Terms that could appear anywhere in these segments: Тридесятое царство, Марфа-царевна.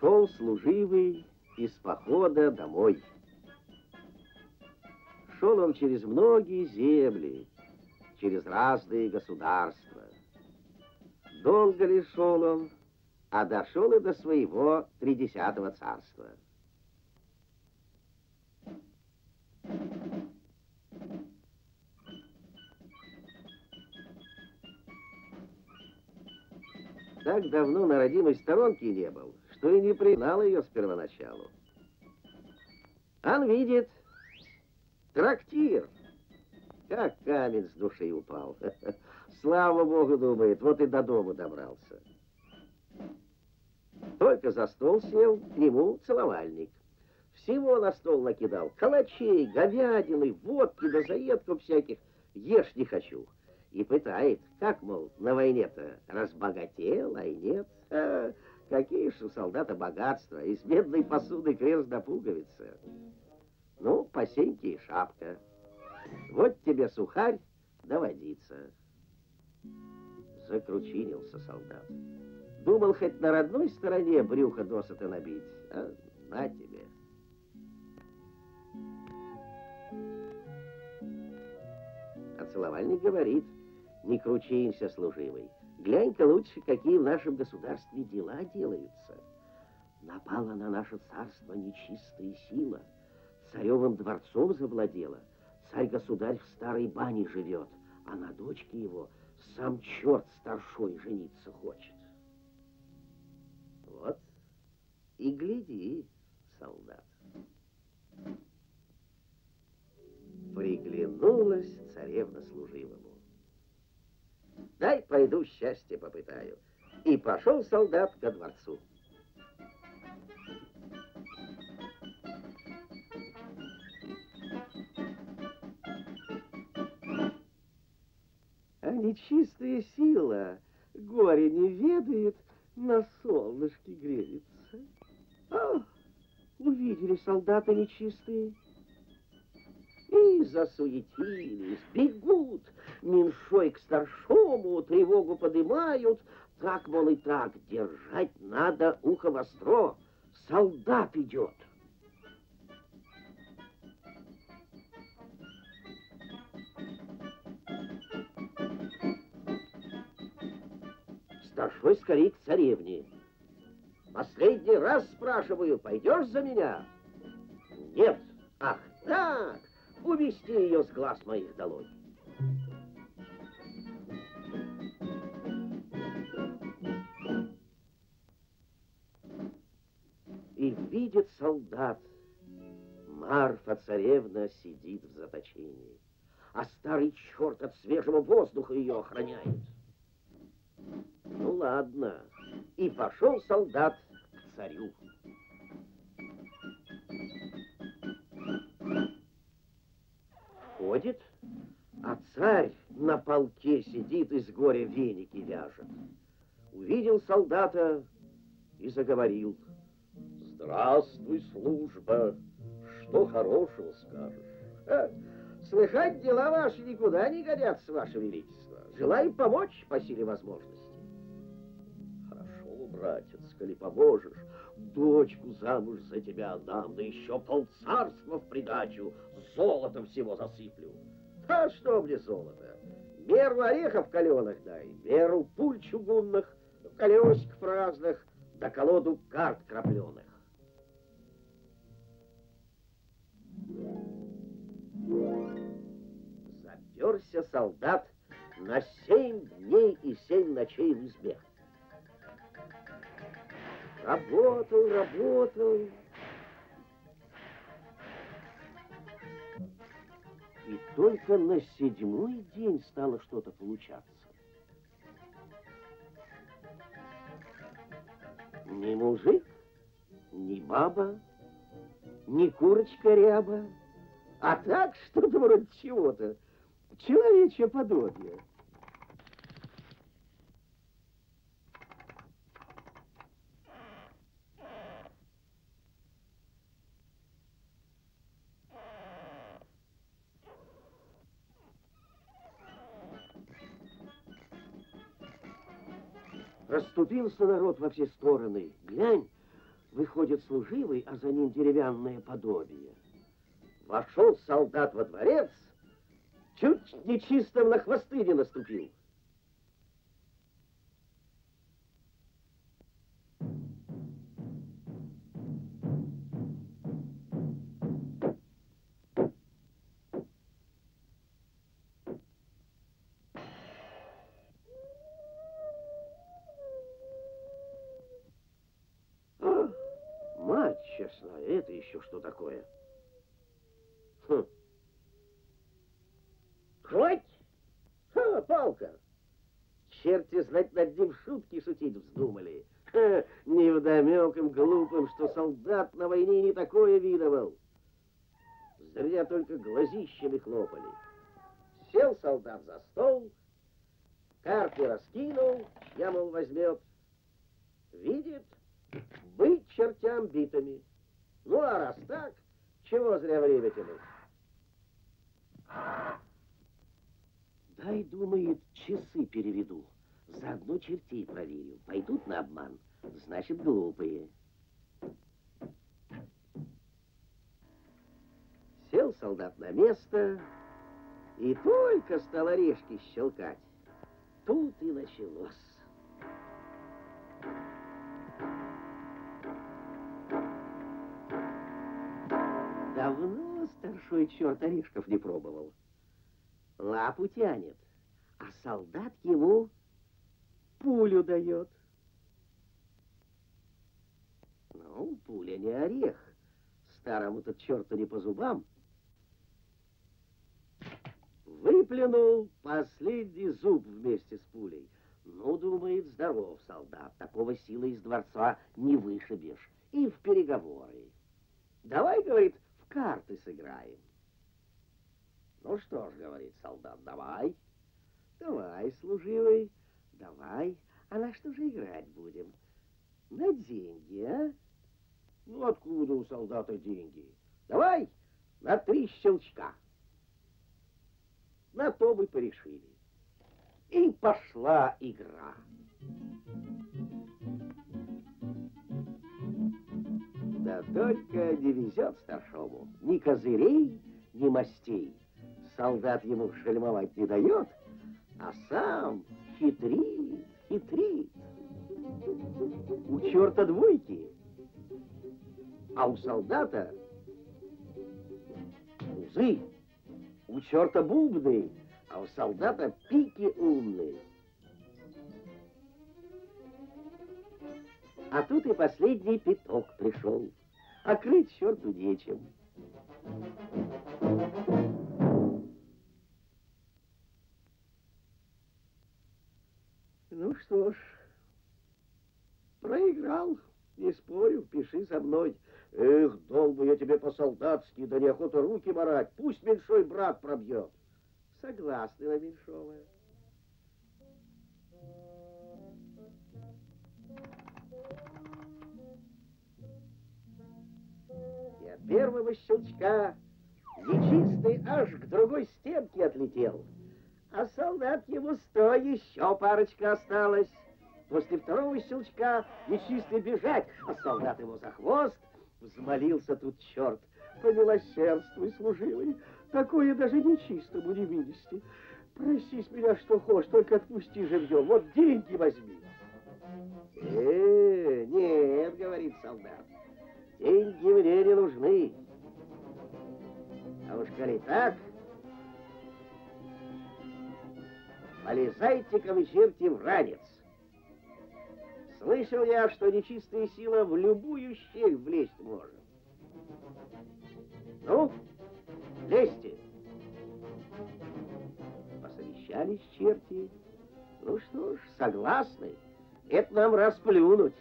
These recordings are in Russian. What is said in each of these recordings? Ушел служивый из похода домой. Шел он через многие земли, через разные государства. Долго ли шел он, а дошел и до своего Тридесятого царства. Так давно на родимой сторонке не был, что и не признал ее с первоначалу. Он видит трактир, как камень с души упал. Слава Богу, думает, вот и до дома добрался. Только за стол сел, к нему целовальник. Всего на стол накидал: калачей, говядины, водки, да заедку всяких, ешь не хочу. И пытает, как, мол, на войне-то разбогател, а и нет. А какие же у солдата богатства, из бедной посуды крест да пуговица. Ну, посеньки и шапка. Вот тебе сухарь да водица. Закручинился солдат. Думал, хоть на родной стороне брюха досыта набить, а на тебе. А целовальник говорит: не кручимся, служивый. Глянь-ка лучше, какие в нашем государстве дела делаются. Напала на наше царство нечистая сила. Царевым дворцом завладела. Царь-государь в старой бане живет, а на дочке его сам черт старшой жениться хочет. Вот и гляди, солдат. Приглянулась царевна служивому. Дай пойду счастье попытаю. И пошел солдат ко дворцу. А нечистая сила горе не ведает, на солнышке греется. А, увидели солдата нечистые и засуетились, бегут, меньшой к старшому тревогу поднимают. Так, мол, и так, держать надо ухо востро. Солдат идет. Старшой скорей к царевне. Последний раз спрашиваю, пойдешь за меня? Нет. Ах, так! Увести ее с глаз моих долой. И видит солдат: Марфа-царевна сидит в заточении, а старый черт от свежего воздуха ее охраняет. Ну ладно, и пошел солдат к царю. Ходит, а царь на полке сидит и с горя веники вяжет. Увидел солдата и заговорил: здравствуй, служба, что хорошего скажешь? Слыхать, дела ваши никуда не годятся, ваше величество. Желаю помочь по силе возможности. Хорошо, братец, коли поможешь, дочку замуж за тебя отдам, да еще полцарства в придачу, золотом всего засыплю. А что мне золото? Меру орехов каленых дай, меру пуль чугунных, колесиков разных, да колоду карт крапленых. Заперся солдат на 7 дней и 7 ночей в избе. Работал, работал. И только на 7-й день стало что-то получаться. Ни мужик, ни баба, ни курочка-ряба, а так что-то вроде чего-то, человечье подобие. Расступился народ во все стороны. Глянь, Выходит служивый, а за ним деревянное подобие. Вошел солдат во дворец, чуть нечистым на хвосты не наступил. Это еще что такое? Хм. Кровь? Ха, палка! Черти знать над ним шутки шутить вздумали. Ха, невдомек им глупым, что солдат на войне не такое видывал. Зря только глазищами хлопали. Сел солдат за стол, карты раскинул, я, мол, возьмет. Видит, быть чертям битыми. Ну, а раз так, чего зря время тянуть? Дай, думает, часы переведу. Заодно чертей проверю. Пойдут на обман, значит, глупые. Сел солдат на место, и только стал орешки щелкать. Тут и началось. Давно старшой черт орешков не пробовал. Лапу тянет, а солдат ему пулю дает. Ну, пуля не орех. Старому-то черту не по зубам. Выплюнул последний зуб вместе с пулей. Ну, думает, здоров, солдат. Такого силы из дворца не вышибешь. И в переговоры. Давай, говорит, карты сыграем. Ну что ж, говорит солдат, давай. Давай, служивый, давай. А на что же играть будем? На деньги, а? Ну откуда у солдата деньги? Давай на 3 щелчка. На то мы порешили. И пошла игра. Да только не везет старшому. Ни козырей, ни мастей. Солдат ему шельмовать не дает, а сам хитрит, хитрит. У черта двойки, а у солдата узы. У черта бубны, а у солдата пики умные. А тут и последний пяток пришел. А крыть черту нечем. Ну что ж, проиграл, не спорю, пиши со мной. Эх, дал бы я тебе по-солдатски, да неохота руки марать, пусть меньшой брат пробьет. Согласны на меньшого. Первого щелчка нечистый аж к другой стенке отлетел, а солдат ему 100 еще парочка осталась. После второго щелчка нечистый бежать, а солдат его за хвост. Взмолился тут черт: помилосердствуй, служивый, такое даже нечистому не вынести. Проси с меня что хочешь, только отпусти живьем, вот деньги возьми. Нет, говорит солдат. Деньги мне не нужны. А уж коли так, полезайте-ка вы, черти, в ранец. Слышал я, что нечистая сила в любую щель влезть может. Ну, лезьте. Посовещались черти. Ну что ж, согласны, это нам расплюнуть.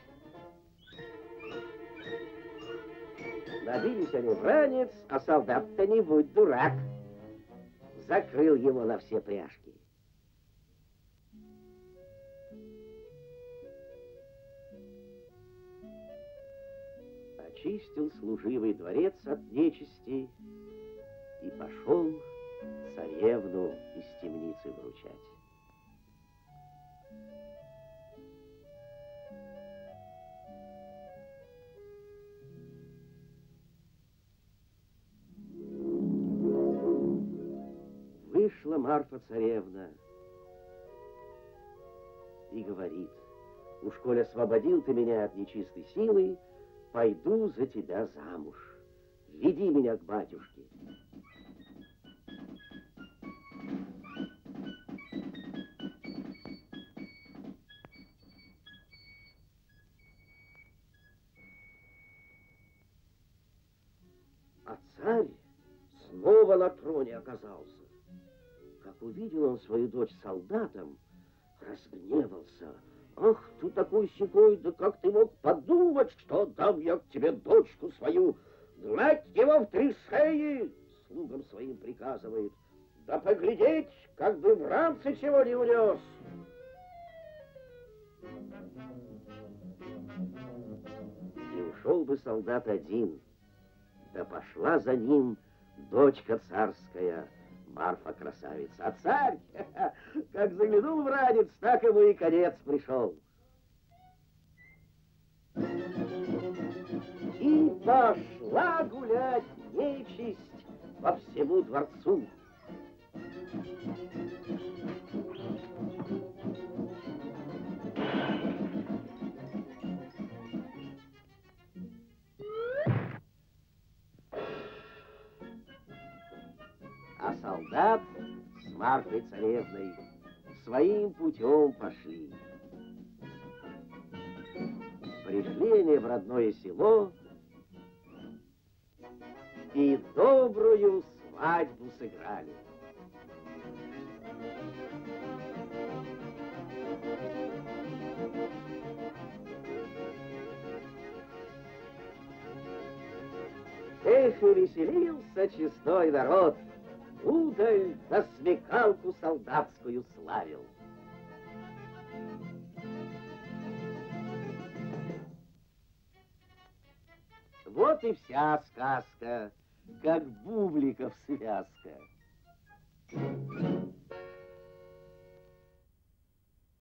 Набились они в ранец, а солдат-то не будь дурак. Закрыл его на все пряжки. Очистил служивый дворец от нечисти и пошел царевну из темницы выручать. Марфа-царевна и говорит: уж коль освободил ты меня от нечистой силы, пойду за тебя замуж. Веди меня к батюшке. А царь снова на троне оказался. Как увидел он свою дочь солдатом, разгневался. Ах, ты такой сякой, да как ты мог подумать, что дам я к тебе дочку свою? Гнать его в три шеи, слугам своим приказывает. Да поглядеть, как бы в рамце чего не унес. И ушел бы солдат один, да пошла за ним дочка царская, Марфа красавица. А царь, как заглянул в ранец, так ему и конец пришел. И пошла гулять нечисть по всему дворцу. А солдат с Марфой царевной своим путем пошли. Пришли они в родное село и добрую свадьбу сыграли. Эх, и веселился честной народ, удаль да смекалку солдатскую славил. Вот и вся сказка, как бубликов связка.